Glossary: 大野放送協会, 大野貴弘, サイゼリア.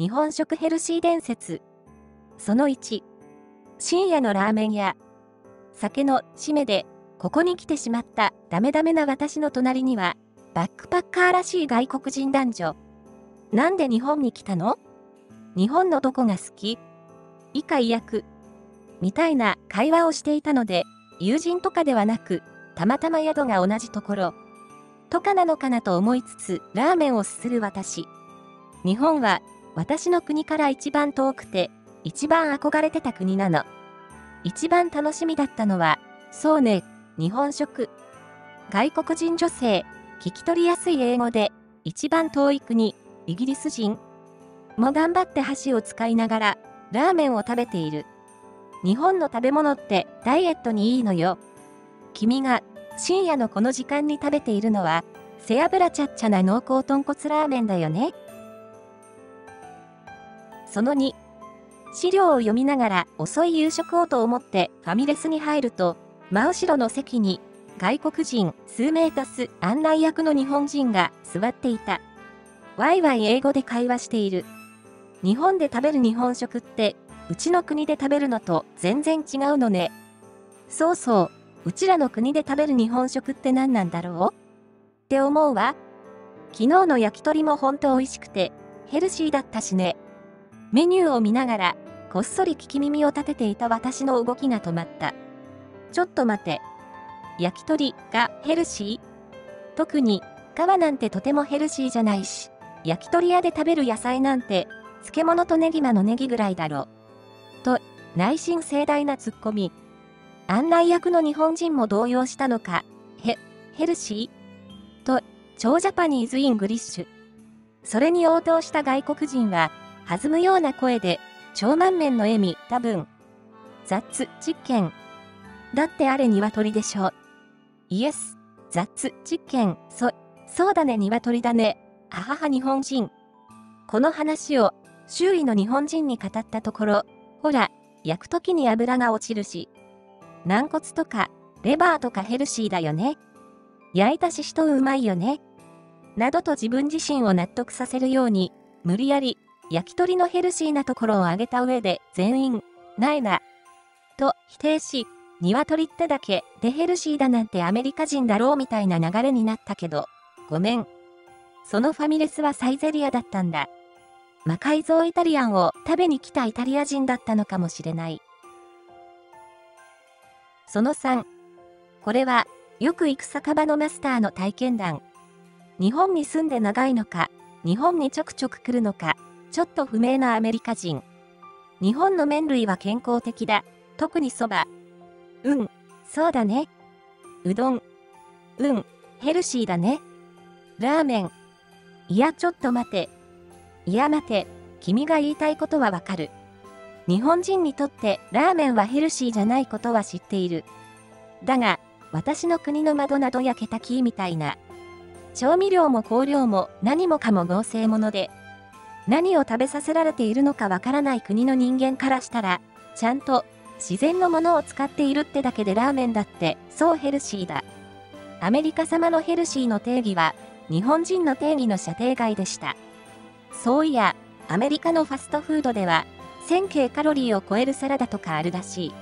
日本食ヘルシー伝説。その1、深夜のラーメン屋。酒の締めで、ここに来てしまったダメダメな私の隣には、バックパッカーらしい外国人男女。なんで日本に来たの？日本のどこが好き？以下意訳。みたいな会話をしていたので、友人とかではなく、たまたま宿が同じところ、とかなのかなと思いつつ、ラーメンをすする私。日本は、私の国から一番遠くて、一番憧れてた国なの。一番楽しみだったのは、そうね、日本食。外国人女性、聞き取りやすい英語で、一番遠い国、イギリス人も頑張って箸を使いながら、ラーメンを食べている。日本の食べ物ってダイエットにいいのよ。君が深夜のこの時間に食べているのは、背脂ちゃっちゃな濃厚豚骨ラーメンだよね。その2、資料を読みながら遅い夕食をと思ってファミレスに入ると、真後ろの席に外国人数名足す案内役の日本人が座っていた。ワイワイ英語で会話している。日本で食べる日本食って、うちの国で食べるのと全然違うのね。そうそう、うちらの国で食べる日本食って何なんだろう？って思うわ。昨日の焼き鳥もほんと美味しくて、ヘルシーだったしね。メニューを見ながら、こっそり聞き耳を立てていた私の動きが止まった。ちょっと待て。焼き鳥がヘルシー？特に、皮なんてとてもヘルシーじゃないし、焼き鳥屋で食べる野菜なんて、漬物とネギマのネギぐらいだろ。と、内心盛大なツッコミ。案内役の日本人も動揺したのか、ヘルシーと、超ジャパニーズイングリッシュ。それに応答した外国人は、弾むような声で、超満面の笑み、多分。雑実験。だってあれ鶏でしょ。イエス、雑実験、そうだね鶏だね。あはは日本人。この話を、周囲の日本人に語ったところ、ほら、焼くときに油が落ちるし。軟骨とか、レバーとかヘルシーだよね。焼いたししとうまいよね。などと自分自身を納得させるように、無理やり、焼き鳥のヘルシーなところを挙げた上で全員、ないな。と否定し、鶏ってだけでヘルシーだなんてアメリカ人だろうみたいな流れになったけど、ごめん。そのファミレスはサイゼリアだったんだ。魔改造イタリアンを食べに来たイタリア人だったのかもしれない。その3、これは、よく行く酒場のマスターの体験談。日本に住んで長いのか、日本にちょくちょく来るのか、ちょっと不明なアメリカ人。日本の麺類は健康的だ。特にそば。うん、そうだね。うどん。うん、ヘルシーだね。ラーメン。いや、ちょっと待て。いや、待て。君が言いたいことはわかる。日本人にとってラーメンはヘルシーじゃないことは知っている。だが、私の国のマドナドやケタキーみたいな。調味料も香料も何もかも合成もので、何を食べさせられているのかわからない国の人間からしたら、ちゃんと自然のものを使っているってだけでラーメンだってそうヘルシーだ。アメリカ様のヘルシーの定義は、日本人の定義の射程外でした。そういや、アメリカのファストフードでは、1000カロリーを超えるサラダとかあるらしい。